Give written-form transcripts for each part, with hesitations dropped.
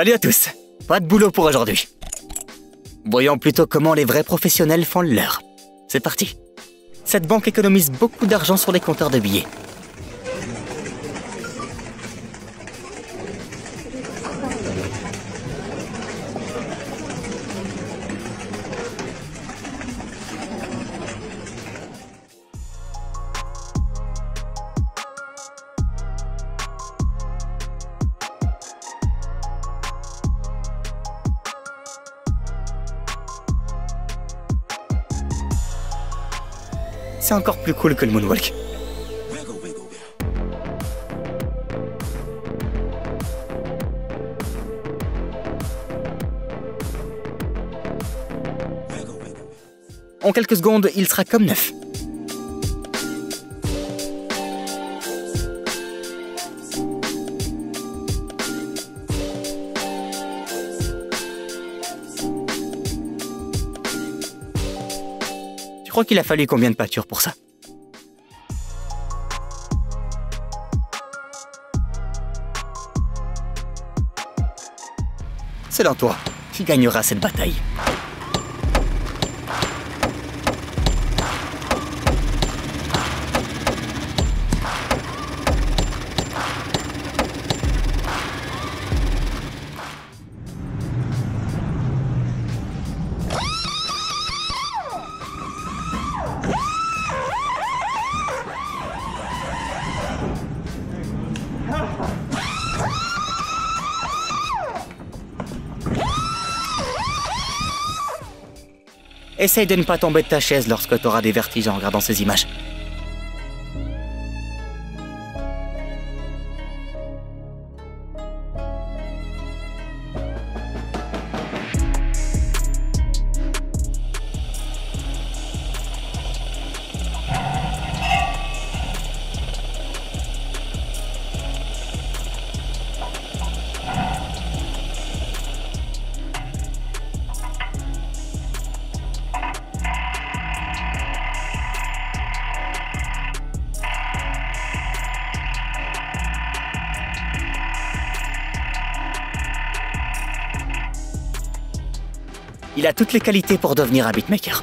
Salut à tous. Pas de boulot pour aujourd'hui. Voyons plutôt comment les vrais professionnels font le leur. C'est parti. Cette banque économise beaucoup d'argent sur les compteurs de billets. C'est encore plus cool que le moonwalk. En quelques secondes, il sera comme neuf. Je crois qu'il a fallu combien de pâtures pour ça? Selon toi, qui gagnera cette bataille? Essaye de ne pas tomber de ta chaise lorsque tu auras des vertiges en regardant ces images. Il a toutes les qualités pour devenir un beatmaker.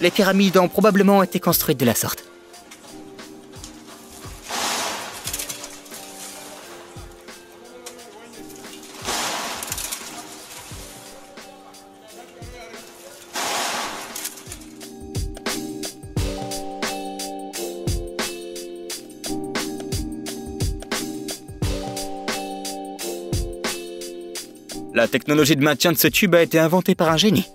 Les pyramides ont probablement été construites de la sorte. La technologie de maintien de ce tube a été inventée par un génie.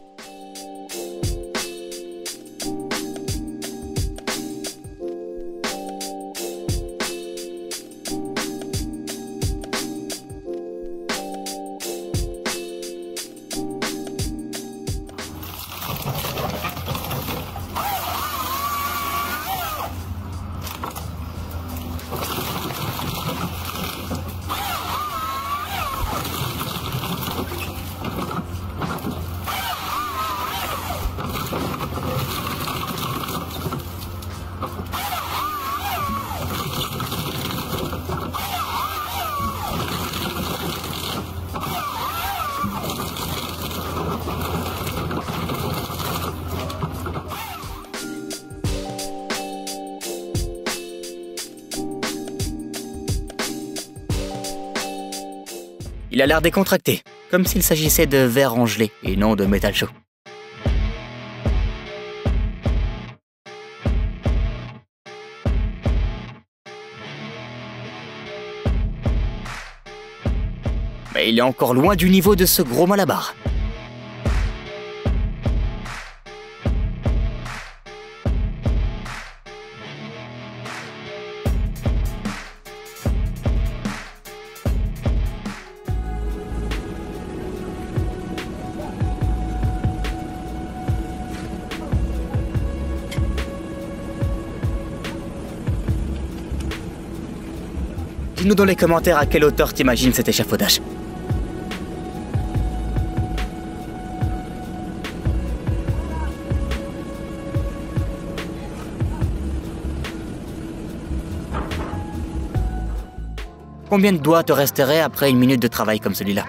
Il a l'air décontracté, comme s'il s'agissait de verre en gelée et non de métal chaud. Mais il est encore loin du niveau de ce gros malabar. Dis-nous dans les commentaires à quelle hauteur t'imagines cet échafaudage. Combien de doigts te resteraient après une minute de travail comme celui-là?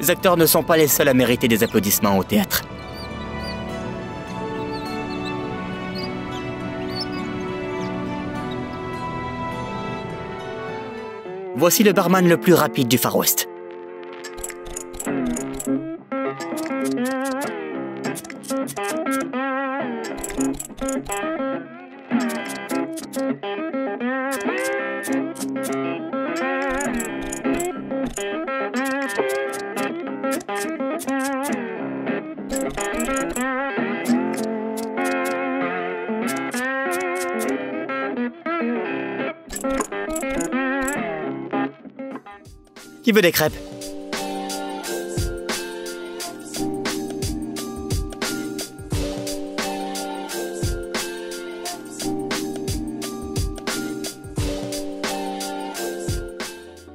Les acteurs ne sont pas les seuls à mériter des applaudissements au théâtre. Voici le barman le plus rapide du Far West. Qui veut des crêpes?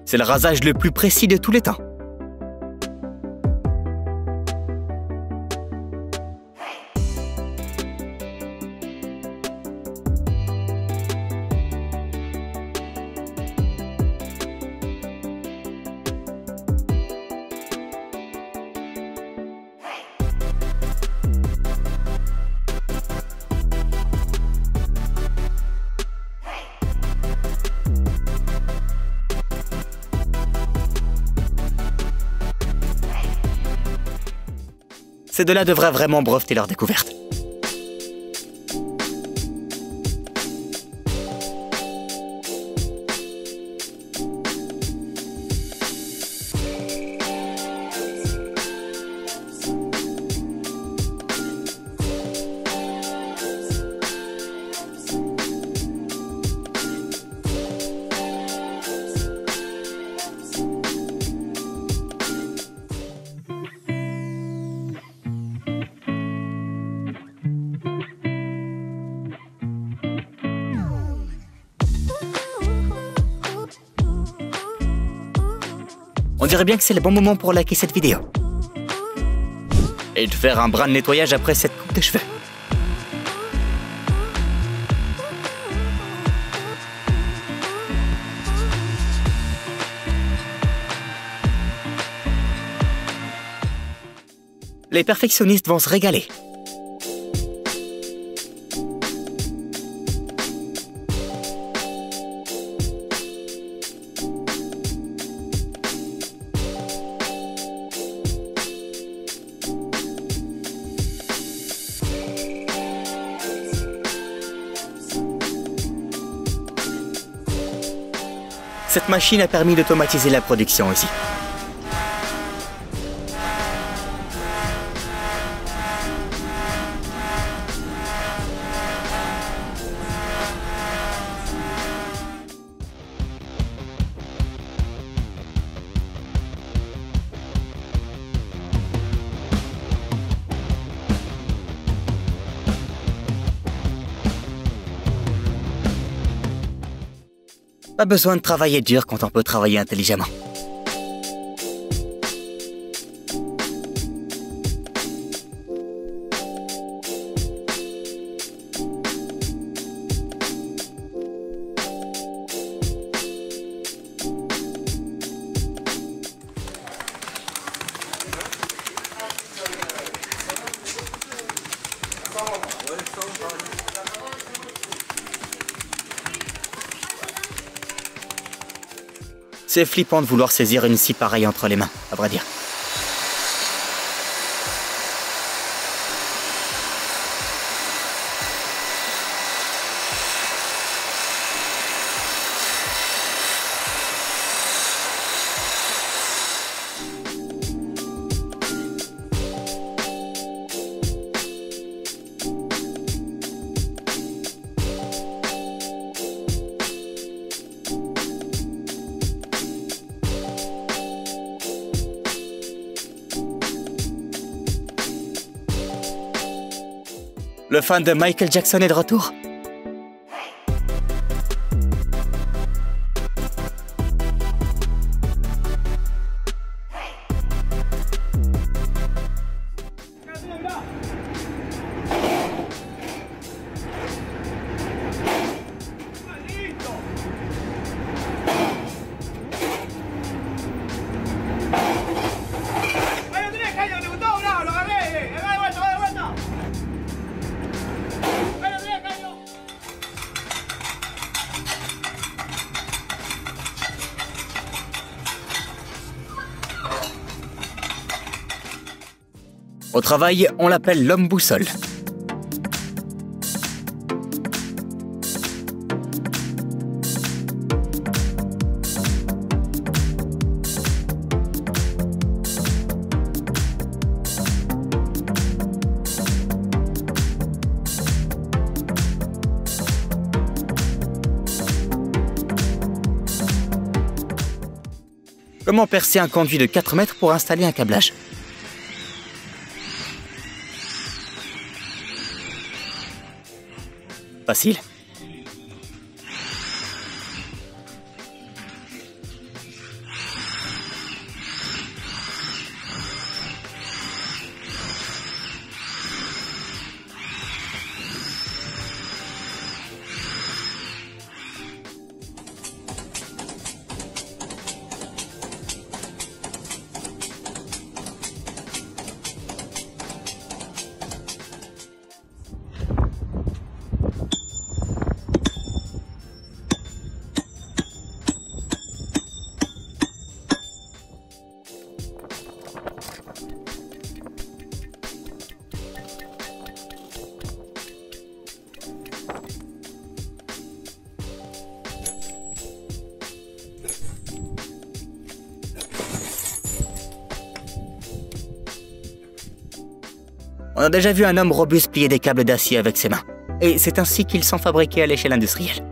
C'est le rasage le plus précis de tous les temps. Ces deux-là devraient vraiment breveter leur découverte. On dirait bien que c'est le bon moment pour liker cette vidéo. Et de faire un brin de nettoyage après cette coupe de cheveux. Les perfectionnistes vont se régaler. Cette machine a permis d'automatiser la production aussi. Pas besoin de travailler dur quand on peut travailler intelligemment. C'est flippant de vouloir saisir une scie pareille entre les mains, à vrai dire. Le fan de Michael Jackson est de retour. Au travail, on l'appelle l'homme boussole. Comment percer un conduit de 4 mètres pour installer un câblage ? Facile. On a déjà vu un homme robuste plier des câbles d'acier avec ses mains. Et c'est ainsi qu'ils sont fabriqués à l'échelle industrielle.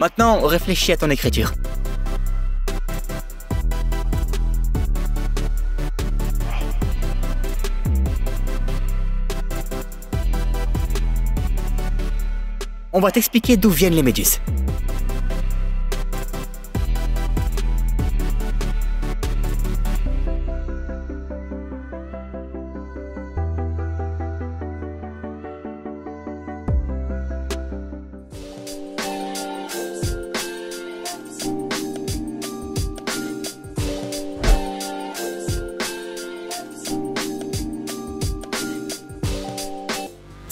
Maintenant, réfléchis à ton écriture. On va t'expliquer d'où viennent les méduses.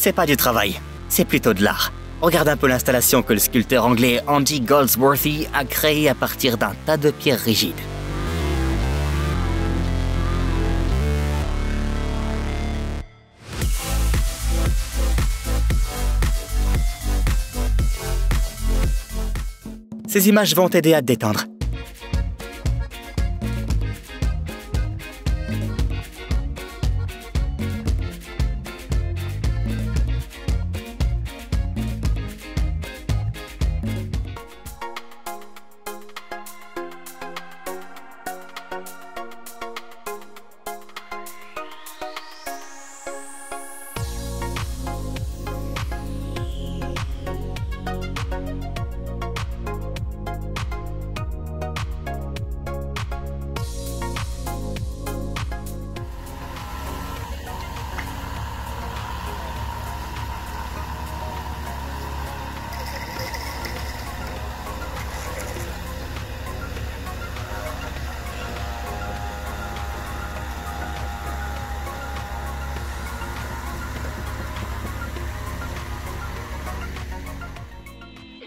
C'est pas du travail, c'est plutôt de l'art. Regarde un peu l'installation que le sculpteur anglais Andy Goldsworthy a créée à partir d'un tas de pierres rigides. Ces images vont t'aider à te détendre.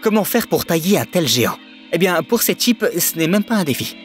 Comment faire pour tailler un tel géant? Eh bien, pour ces types, ce n'est même pas un défi.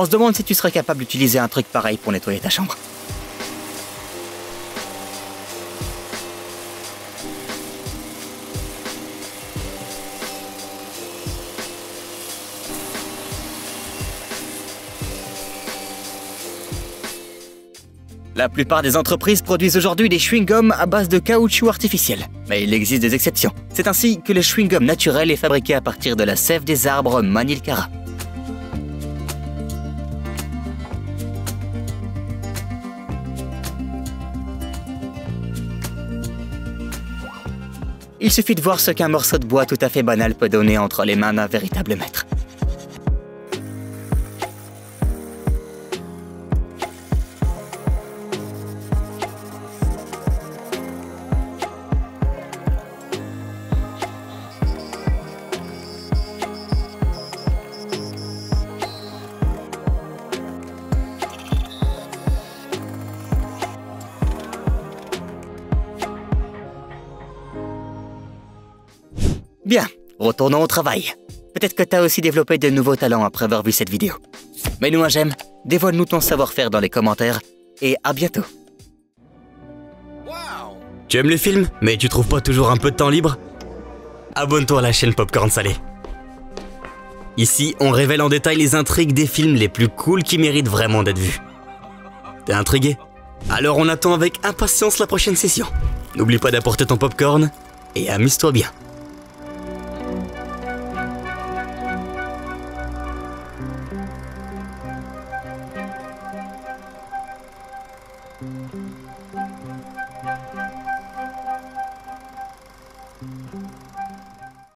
On se demande si tu serais capable d'utiliser un truc pareil pour nettoyer ta chambre. La plupart des entreprises produisent aujourd'hui des chewing-gums à base de caoutchouc artificiel. Mais il existe des exceptions. C'est ainsi que le chewing-gum naturel est fabriqué à partir de la sève des arbres Manilkara. Il suffit de voir ce qu'un morceau de bois tout à fait banal peut donner entre les mains d'un véritable maître. Bien, retournons au travail. Peut-être que t'as aussi développé de nouveaux talents après avoir vu cette vidéo. Mets-nous un j'aime, dévoile-nous ton savoir-faire dans les commentaires, et à bientôt. Wow. Tu aimes les films, mais tu trouves pas toujours un peu de temps libre? Abonne-toi à la chaîne Popcorn Salé. Ici, on révèle en détail les intrigues des films les plus cools qui méritent vraiment d'être vus. T'es intrigué? Alors on attend avec impatience la prochaine session. N'oublie pas d'apporter ton popcorn, et amuse-toi bien.